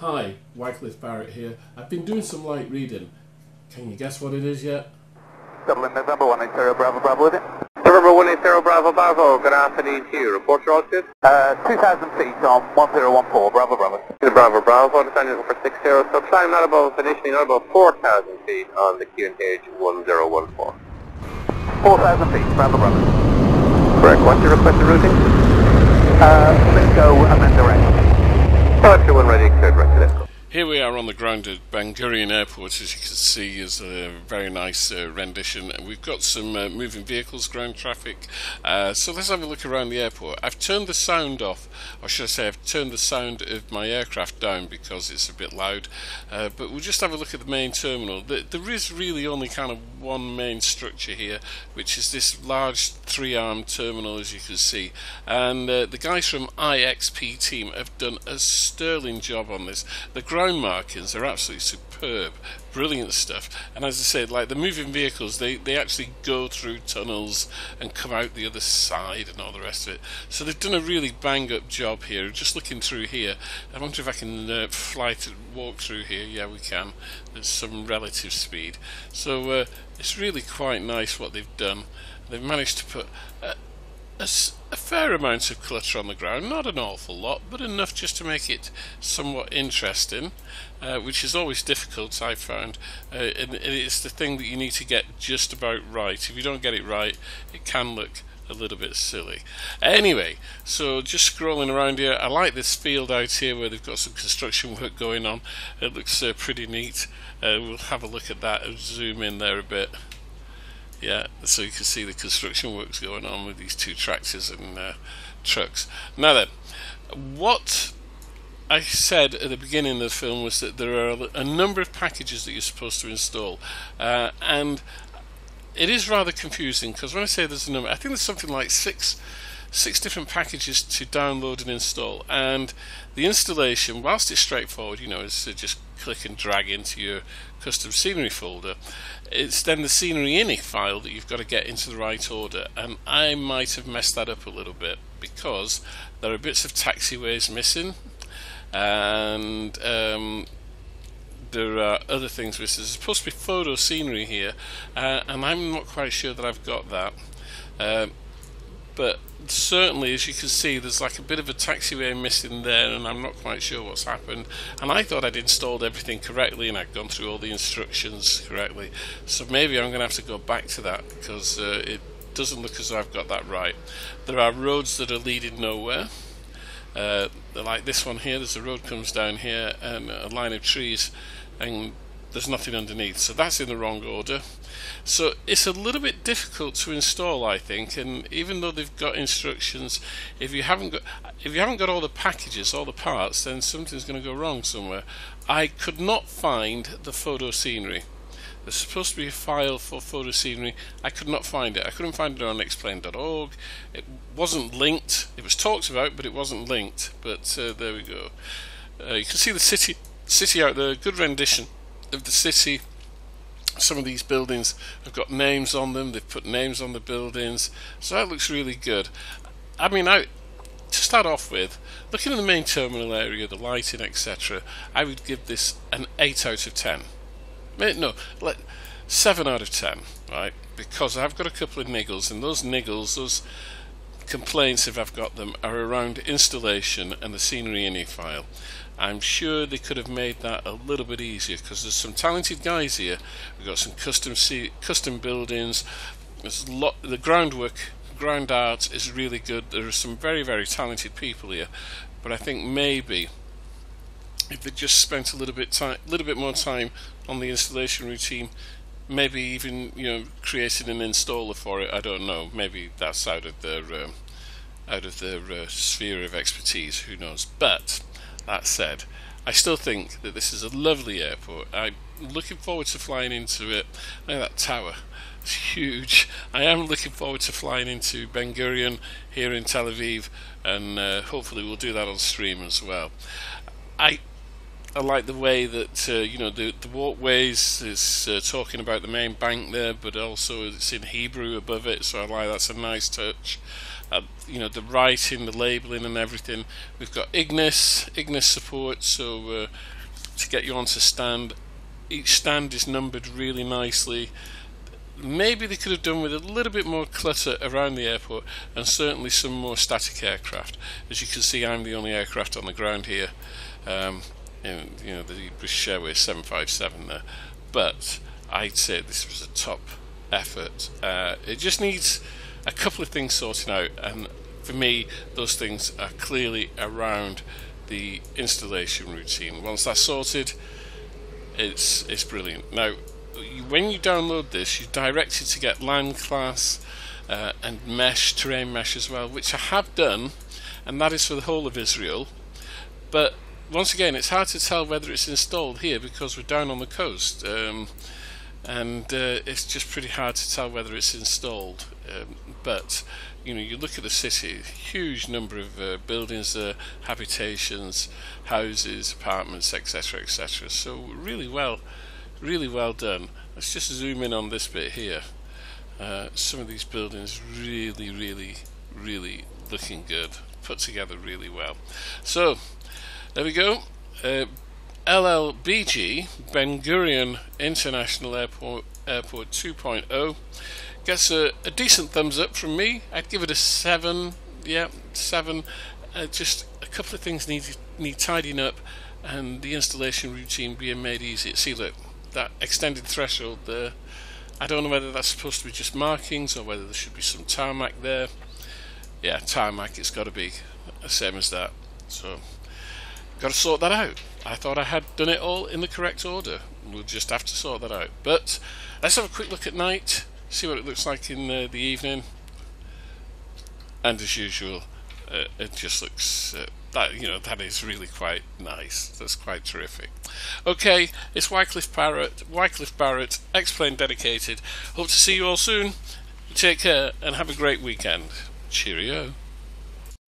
Hi, Wycliffe Barrett here. I've been doing some light reading. Can you guess what it is yet? Dublin, November 180, Bravo, Bravo, is it? November 180, Bravo, Bravo, good afternoon to you. Report your altitude? 2,000 feet on 1014, Bravo, Bravo. Bravo, Bravo, descending for 60, so climb not above, initially not above 4,000 feet on the QNH 1014. 4,000 feet, Bravo, Bravo. Correct, what's your requested routing? Let's go amend the range. Here we are on the ground at Ben Gurion Airport. As you can see, is a very nice rendition, and we've got some moving vehicles, ground traffic. So let's have a look around the airport. I've turned the sound off, or should I say I've turned the sound of my aircraft down because it's a bit loud, but we'll just have a look at the main terminal. There is really only kind of one main structure here, which is this large three-arm terminal, as you can see, and the guys from IXP team have done a sterling job on this. The ground markings are absolutely superb, brilliant stuff, and as I said, like the moving vehicles, they actually go through tunnels and come out the other side and all the rest of it. So they've done a really bang up job here. Just looking through here, I wonder if I can walk through here. Yeah, we can, at some relative speed. So it's really quite nice what they've done. They've managed to put a fair amount of clutter on the ground, not an awful lot, but enough just to make it somewhat interesting, which is always difficult, I found, and it's the thing that you need to get just about right. If you don't get it right, it can look a little bit silly. Anyway, so just scrolling around here, I like this field out here where they've got some construction work going on. It looks pretty neat. We'll have a look at that and zoom in there a bit. Yeah, so you can see the construction works going on with these two tractors and trucks. Now then, what I said at the beginning of the film was that there are a number of packages that you're supposed to install, and it is rather confusing, because when I say there's a number, I think there's something like six different packages to download and install, and the installation, whilst it's straightforward, you know, is to just click and drag into your custom scenery folder, it's then the scenery ini file that you've got to get into the right order, and I might have messed that up a little bit because there are bits of taxiways missing, and there are other things missing. There's supposed to be photo scenery here, and I'm not quite sure that I've got that, but certainly, as you can see, there's like a bit of a taxiway missing there, and I'm not quite sure what's happened. And I thought I'd installed everything correctly and I'd gone through all the instructions correctly, so maybe I'm going to have to go back to that, because it doesn't look as though I've got that right. There are roads that are leading nowhere, like this one here. There's a road comes down here and a line of trees, and there's nothing underneath, so that's in the wrong order. So it's a little bit difficult to install, I think, and even though they've got instructions, if you haven't got all the packages, all the parts, then something's going to go wrong somewhere. I could not find the photo scenery. There's supposed to be a file for photo scenery. I could not find it. I couldn't find it on explain.org. It wasn't linked. It was talked about, but it wasn't linked. But there we go. You can see the city out there. Good rendition of the city. Some of these buildings have got names on them. They've put names on the buildings, so that looks really good. I mean, to start off with, looking at the main terminal area, the lighting, etc., I would give this an 8 out of 10. No, like 7 out of 10, right? Because I've got a couple of niggles, and those niggles, those complaints, if I've got them, are around installation and the scenery ini file. I'm sure they could have made that a little bit easier, because there's some talented guys here. We've got some custom buildings. There's a lot. The groundwork, ground art is really good. There are some very, very talented people here, but I think maybe if they just spent a little bit more time on the installation routine, maybe even, you know, creating an installer for it. I don't know. Maybe that's out of their sphere of expertise. Who knows? But that said, I still think that this is a lovely airport. I'm looking forward to flying into it. Look at that tower. It's huge. I am looking forward to flying into Ben Gurion here in Tel Aviv, and hopefully we'll do that on stream as well. I I like the way that you know, the walkways is talking about the main bank there, but also it's in Hebrew above it, so I like that's a nice touch. You know, the writing, the labeling and everything. We've got Ignis support, so to get you onto stand, each stand is numbered really nicely. Maybe they could have done with a little bit more clutter around the airport, and certainly some more static aircraft. As you can see, I'm the only aircraft on the ground here. You know, the British Airways 757 there, but I'd say this was a top effort. It just needs a couple of things sorting out, and for me those things are clearly around the installation routine. Once that's sorted, it's brilliant. Now when you download this, you're directed to get land class and mesh, terrain mesh as well, which I have done, and that is for the whole of Israel. But once again, it's hard to tell whether it's installed here because we're down on the coast, and it's just pretty hard to tell whether it's installed. But you know, you look at the city, huge number of buildings there, habitations, houses, apartments, etc., etc. So really well done. Let's just zoom in on this bit here. Some of these buildings really looking good, put together really well. So there we go. LLBG, Ben Gurion International Airport, Airport 2.0, gets a decent thumbs up from me. I'd give it a 7. Yeah, 7. Just a couple of things need tidying up, and the installation routine being made easy. See, look, that extended threshold there. I don't know whether that's supposed to be just markings or whether there should be some tarmac there. Yeah, tarmac, it's got to be the same as that. So got to sort that out. I thought I had done it all in the correct order. We'll just have to sort that out. But let's have a quick look at night, see what it looks like in the evening. And as usual, it just looks that is really quite nice. That's quite terrific. Okay, it's Wycliffe Barrett, X-Plane dedicated. Hope to see you all soon. Take care and have a great weekend. Cheerio.